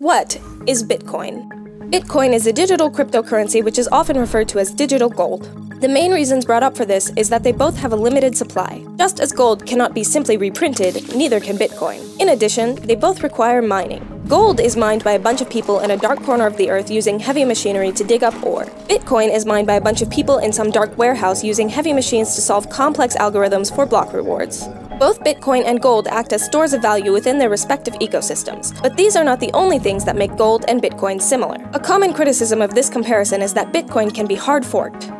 What is Bitcoin? Bitcoin is a digital cryptocurrency which is often referred to as digital gold. The main reasons brought up for this is that they both have a limited supply. Just as gold cannot be simply reprinted, neither can Bitcoin. In addition, they both require mining. Gold is mined by a bunch of people in a dark corner of the earth using heavy machinery to dig up ore. Bitcoin is mined by a bunch of people in some dark warehouse using heavy machines to solve complex algorithms for block rewards. Both Bitcoin and gold act as stores of value within their respective ecosystems, but these are not the only things that make gold and Bitcoin similar. A common criticism of this comparison is that Bitcoin can be hard forked.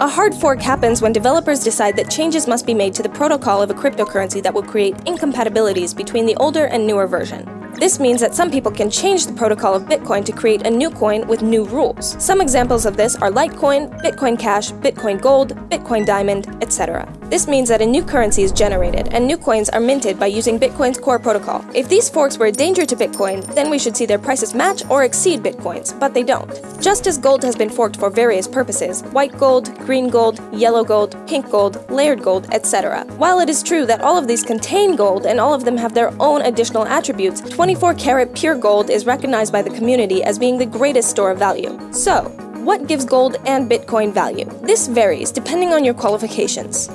A hard fork happens when developers decide that changes must be made to the protocol of a cryptocurrency that will create incompatibilities between the older and newer version. This means that some people can change the protocol of Bitcoin to create a new coin with new rules. Some examples of this are Litecoin, Bitcoin Cash, Bitcoin Gold, Bitcoin Diamond, etc. This means that a new currency is generated and new coins are minted by using Bitcoin's core protocol. If these forks were a danger to Bitcoin, then we should see their prices match or exceed Bitcoin's, but they don't. Just as gold has been forked for various purposes, white gold, green gold, yellow gold, pink gold, layered gold, etc. While it is true that all of these contain gold and all of them have their own additional attributes, 24-karat pure gold is recognized by the community as being the greatest store of value. So, what gives gold and Bitcoin value? This varies depending on your qualifications.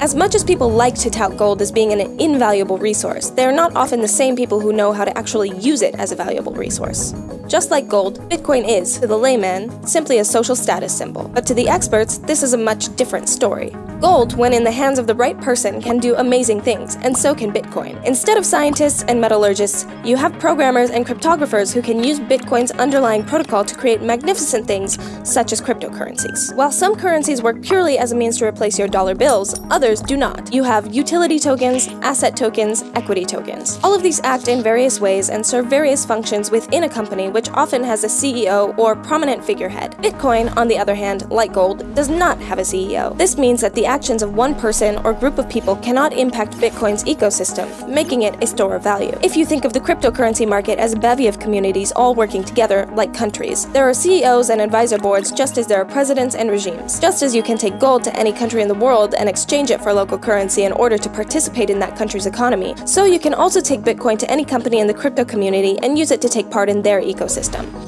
As much as people like to tout gold as being an invaluable resource, they are not often the same people who know how to actually use it as a valuable resource. Just like gold, Bitcoin is, to the layman, simply a social status symbol. But to the experts, this is a much different story. Gold, when in the hands of the right person, can do amazing things, and so can Bitcoin. Instead of scientists and metallurgists, you have programmers and cryptographers who can use Bitcoin's underlying protocol to create magnificent things, such as cryptocurrencies. While some currencies work purely as a means to replace your dollar bills, others do not. You have utility tokens, asset tokens, equity tokens. All of these act in various ways and serve various functions within a company, which often has a CEO or prominent figurehead. Bitcoin, on the other hand, like gold, does not have a CEO. This means that the actions of one person or group of people cannot impact Bitcoin's ecosystem, making it a store of value. If you think of the cryptocurrency market as a bevy of communities all working together, like countries, there are CEOs and advisor boards just as there are presidents and regimes. Just as you can take gold to any country in the world and exchange it for local currency in order to participate in that country's economy, so you can also take Bitcoin to any company in the crypto community and use it to take part in their ecosystem.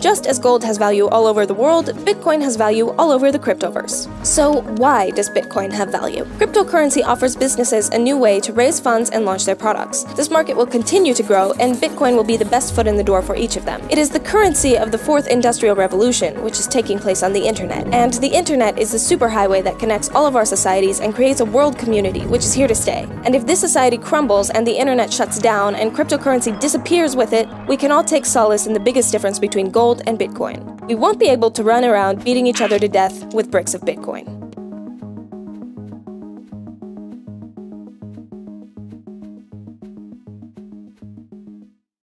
Just as gold has value all over the world, Bitcoin has value all over the cryptoverse. So why does Bitcoin have value? Cryptocurrency offers businesses a new way to raise funds and launch their products. This market will continue to grow, and Bitcoin will be the best foot in the door for each of them. It is the currency of the fourth industrial revolution, which is taking place on the internet. And the internet is the superhighway that connects all of our societies and creates a world community, which is here to stay. And if this society crumbles and the internet shuts down and cryptocurrency disappears with it, we can all take solace in the biggest difference between gold and Bitcoin. We won't be able to run around beating each other to death with bricks of Bitcoin.